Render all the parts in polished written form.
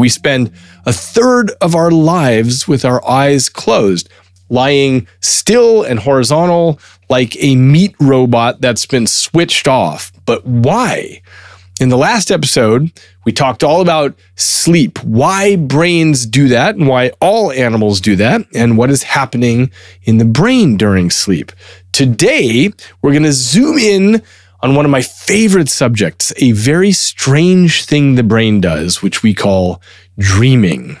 We spend a third of our lives with our eyes closed, lying still and horizontal like a meat robot that's been switched off. But why? In the last episode, we talked all about sleep, why brains do that and why all animals do that, and what is happening in the brain during sleep. Today, we're going to zoom in on one of my favorite subjects, a very strange thing the brain does, which we call dreaming.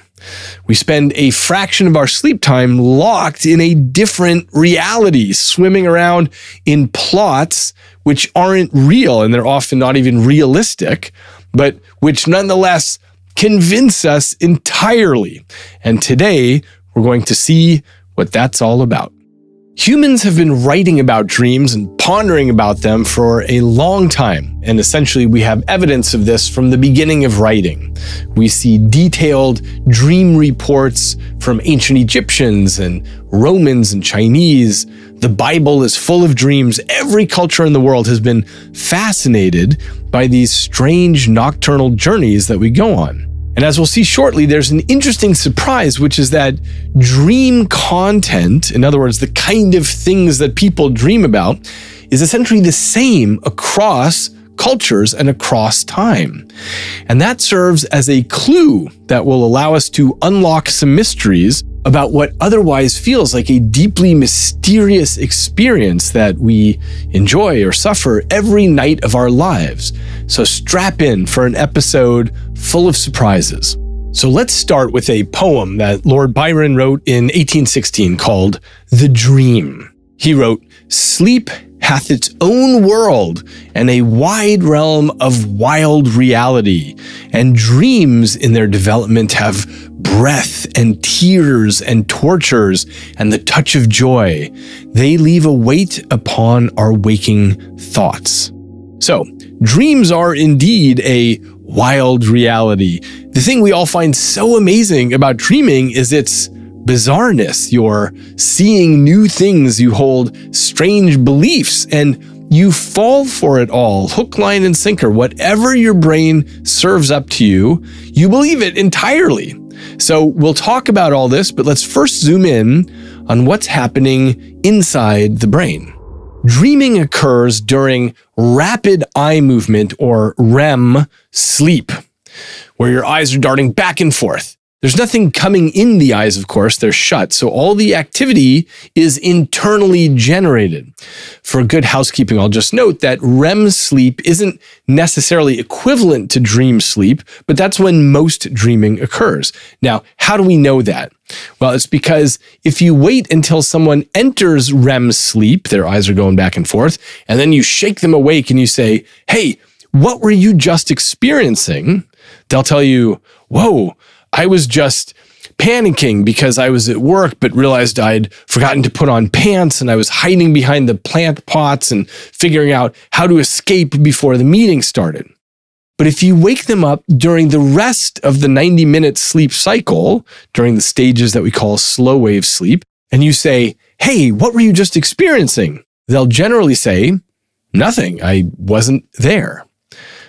We spend a fraction of our sleep time locked in a different reality, swimming around in plots which aren't real, and they're often not even realistic, but which nonetheless convince us entirely. And today, we're going to see what that's all about. Humans have been writing about dreams and pondering about them for a long time, and essentially we have evidence of this from the beginning of writing. We see detailed dream reports from ancient Egyptians and Romans and Chinese. The Bible is full of dreams. Every culture in the world has been fascinated by these strange nocturnal journeys that we go on. And as we'll see shortly, there's an interesting surprise, which is that dream content, in other words, the kind of things that people dream about, is essentially the same across cultures and across time. And that serves as a clue that will allow us to unlock some mysteries about what otherwise feels like a deeply mysterious experience that we enjoy or suffer every night of our lives. So strap in for an episode full of surprises. So let's start with a poem that Lord Byron wrote in 1816 called The Dream. He wrote, "Sleep hath its own world and a wide realm of wild reality, and dreams in their development have breath and tears and tortures and the touch of joy. They leave a weight upon our waking thoughts." So, dreams are indeed a wild reality. The thing we all find so amazing about dreaming is its bizarreness. You're seeing new things, you hold strange beliefs, and you fall for it all, hook, line, and sinker. Whatever your brain serves up to you, you believe it entirely. So we'll talk about all this, but let's first zoom in on what's happening inside the brain. Dreaming occurs during rapid eye movement, or REM sleep, where your eyes are darting back and forth. There's nothing coming in the eyes, of course, they're shut, so all the activity is internally generated. For good housekeeping, I'll just note that REM sleep isn't necessarily equivalent to dream sleep, but that's when most dreaming occurs. Now, how do we know that? Well, it's because if you wait until someone enters REM sleep, their eyes are going back and forth, and then you shake them awake and you say, "Hey, what were you just experiencing?" They'll tell you, "Whoa, I was just panicking because I was at work but realized I'd forgotten to put on pants, and I was hiding behind the plant pots and figuring out how to escape before the meeting started." But if you wake them up during the rest of the 90-minute sleep cycle, during the stages that we call slow wave sleep, and you say, "Hey, what were you just experiencing?" they'll generally say, "Nothing, I wasn't there."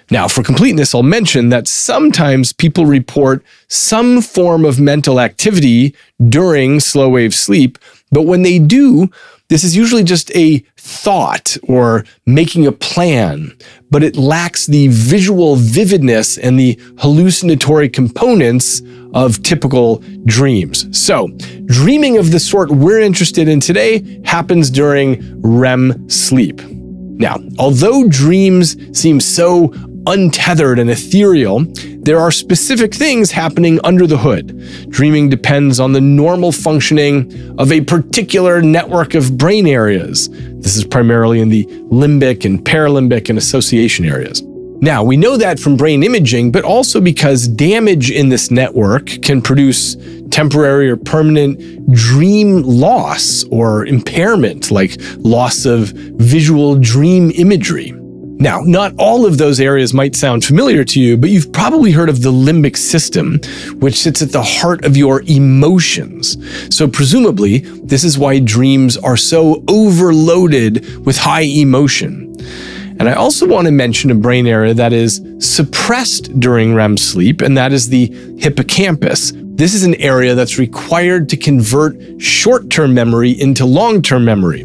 Now, for completeness, I'll mention that sometimes people report some form of mental activity during slow wave sleep, but when they do, this is usually just a thought or making a plan, but it lacks the visual vividness and the hallucinatory components of typical dreams. So, dreaming of the sort we're interested in today happens during REM sleep. Now, although dreams seem so untethered and ethereal, there are specific things happening under the hood. Dreaming depends on the normal functioning of a particular network of brain areas. This is primarily in the limbic and paralimbic and association areas. Now, we know that from brain imaging, but also because damage in this network can produce temporary or permanent dream loss or impairment, like loss of visual dream imagery. Now, not all of those areas might sound familiar to you, but you've probably heard of the limbic system, which sits at the heart of your emotions. So presumably, this is why dreams are so overloaded with high emotion. And I also want to mention a brain area that is suppressed during REM sleep, and that is the hippocampus. This is an area that's required to convert short-term memory into long-term memory.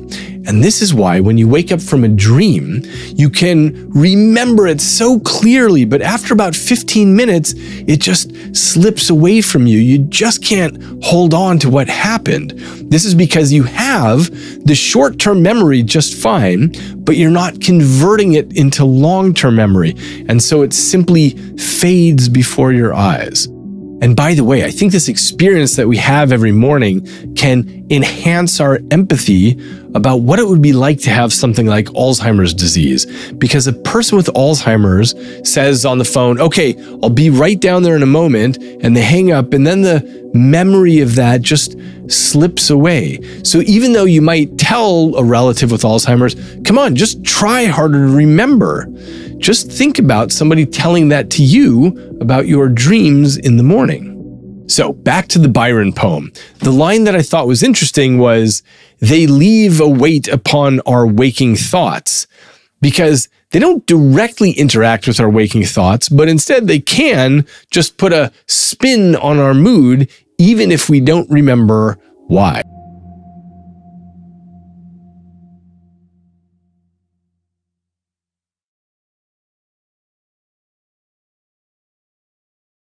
And this is why when you wake up from a dream, you can remember it so clearly, but after about 15 minutes, it just slips away from you. You just can't hold on to what happened. This is because you have the short-term memory just fine, but you're not converting it into long-term memory. And so it simply fades before your eyes. And by the way, I think this experience that we have every morning can enhance our empathy about what it would be like to have something like Alzheimer's disease. Because a person with Alzheimer's says on the phone, okay, I'll be right down there in a moment, and they hang up, and then the memory of that just slips away. So even though you might tell a relative with Alzheimer's, come on, just try harder to remember. Just think about somebody telling that to you about your dreams in the morning. So back to the Byron poem. The line that I thought was interesting was, they leave a weight upon our waking thoughts, because they don't directly interact with our waking thoughts, but instead they can just put a spin on our mood, even if we don't remember why.